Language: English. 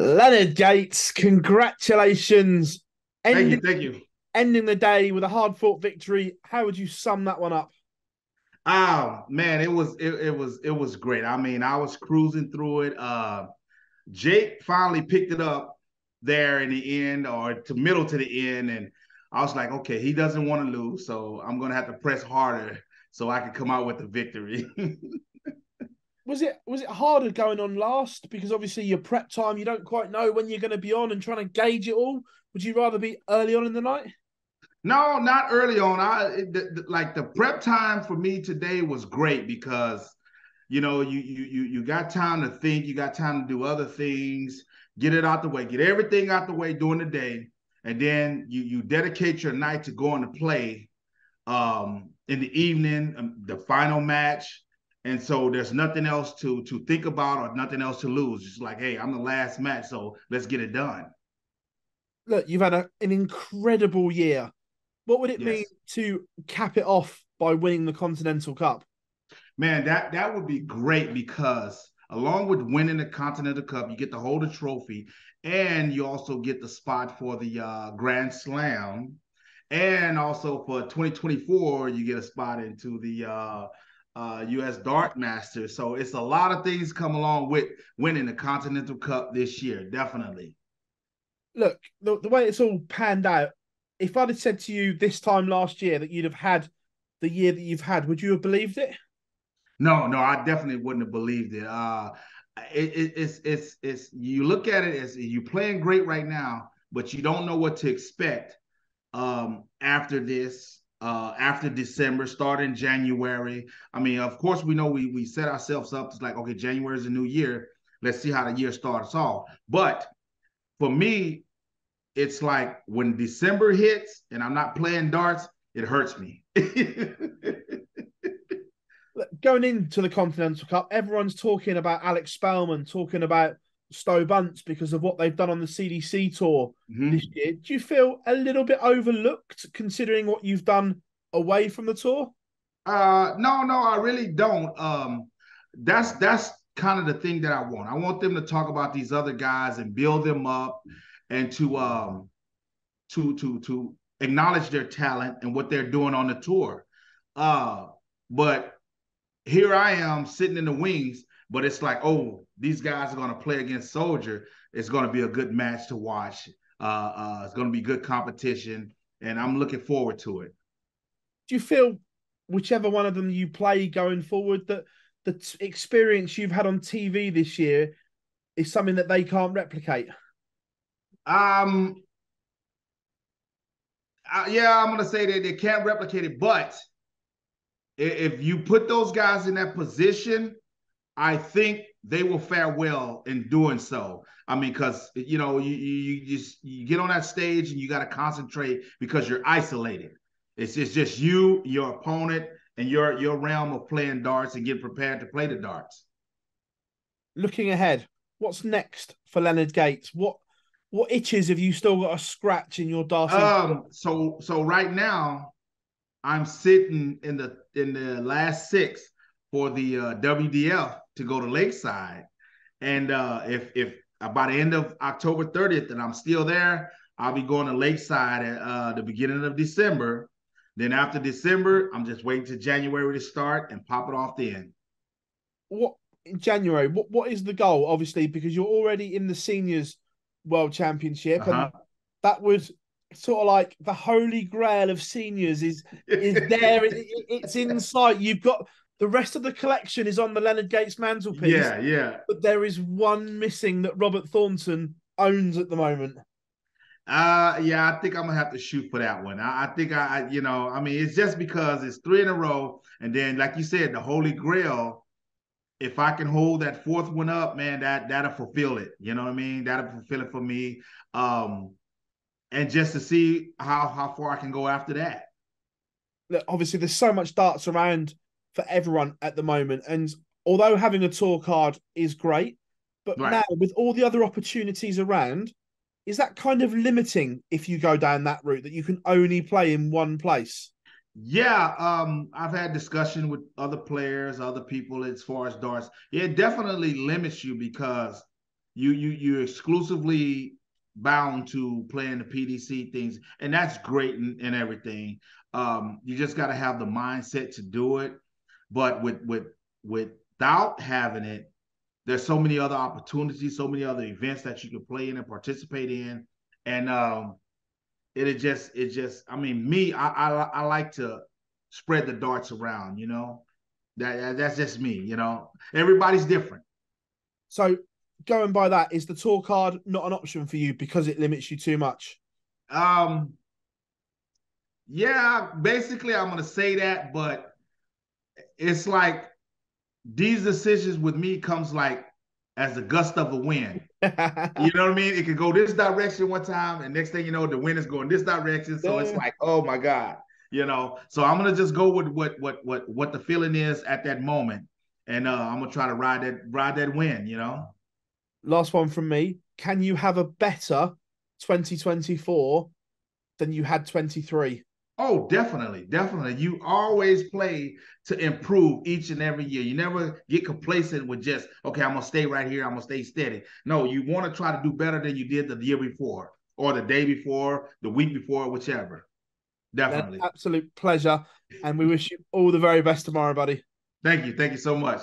Leonard Gates, congratulations. Thank you. Ending the day with a hard-fought victory. How would you sum that one up? Oh, man, it was great. I mean, I was cruising through it. Jake finally picked it up there in the end, or middle to the end, and I was like, okay, he doesn't want to lose, so I'm going to have to press harder so I can come out with a victory. Was it harder going on last? Because obviously your prep time, you don't quite know when you're going to be on and trying to gauge it all. Would you rather be early on in the night? No, not early on. The prep time for me today was great because, you know, you got time to think, you got time to do other things, get it out the way, get everything out the way during the day, and then you dedicate your night to going to play in the evening, the final match. And so there's nothing else to think about or nothing else to lose. It's like, hey, I'm the last match, so let's get it done. Look, you've had an incredible year. What would it mean to cap it off by winning the Continental Cup? Man, that would be great because along with winning the Continental Cup, you get to hold a trophy and you also get the spot for the Grand Slam. And also for 2024, you get a spot into the US Dark Masters. So it's a lot of things come along with winning the Continental Cup this year, definitely. Look, the way it's all panned out, if I'd have said to you this time last year that you'd have had the year that you've had, would you have believed it? No, I definitely wouldn't have believed it. You look at it as you're playing great right now, but you don't know what to expect after this. After December, starting January. I mean, of course, we know we set ourselves up. It's like, okay, January is a new year. Let's see how the year starts off. But for me, it's like when December hits and I'm not playing darts, it hurts me. Going into the Continental Cup, everyone's talking about Alex Spelman, talking about Stowe Bunts because of what they've done on the CDC tour this year. Do you feel a little bit overlooked considering what you've done away from the tour? No, I really don't. That's kind of the thing that I want. I want them to talk about these other guys and build them up and to acknowledge their talent and what they're doing on the tour. But here I am sitting in the wings, but it's like, oh, these guys are going to play against Soldier. It's going to be a good match to watch. It's going to be good competition, and I'm looking forward to it. Do you feel whichever one of them you play going forward that the experience you've had on TV this year is something that they can't replicate? I'm going to say that they can't replicate it, but if you put those guys in that position, I think they will fare well in doing so. I mean, because, you know, you get on that stage and you got to concentrate because you're isolated. It's just you, your opponent, and your realm of playing darts and getting prepared to play the darts. Looking ahead, what's next for Leonard Gates? What itches have you still got a scratch in your darts? So right now, I'm sitting in the last six for the WDF to go to Lakeside. And if by the end of October 30th and I'm still there, I'll be going to Lakeside at the beginning of December. Then after December, I'm just waiting till January to start and pop it off then. What in January? What is the goal, obviously, because you're already in the Seniors World Championship and that would sort of like the holy grail of seniors is there. It's in sight. You've got... The rest of the collection is on the Leonard Gates mantelpiece. Yeah. But there is one missing that Robert Thornton owns at the moment. I think I'm going to have to shoot for that one. I think it's just because it's three in a row. And then, like you said, the Holy Grail, if I can hold that fourth one up, man, that'll fulfill it. You know what I mean? That'll fulfill it for me. And just to see how far I can go after that. Look, obviously, there's so much darts around for everyone at the moment. And although having a tour card is great, but now with all the other opportunities around, is that kind of limiting if you go down that route that you can only play in one place? Yeah. I've had discussion with other players, other people as far as darts. It definitely limits you because You're exclusively bound to playing the PDC things, and that's great and everything. You just got to have the mindset to do it. But without having it, there's so many other opportunities, so many other events that you can play in and participate in, and it just. I mean, me, I like to spread the darts around. You know, that's just me. You know, everybody's different. So, going by that, is the tour card not an option for you because it limits you too much? Yeah, basically I'm gonna say that, but it's like these decisions with me comes like as a gust of a wind. You know what I mean? It could go this direction one time, and next thing you know, the wind is going this direction. So it's like, oh my God, you know. So I'm gonna just go with what the feeling is at that moment, and I'm gonna try to ride that wind, you know. Last one from me. Can you have a better 2024 than you had 23? Oh, definitely. Definitely. You always play to improve each and every year. You never get complacent with just, okay, I'm going to stay right here. I'm going to stay steady. No, you want to try to do better than you did the year before or the day before, the week before, whichever. Definitely. An absolute pleasure. And we wish you all the very best tomorrow, buddy. Thank you. Thank you so much.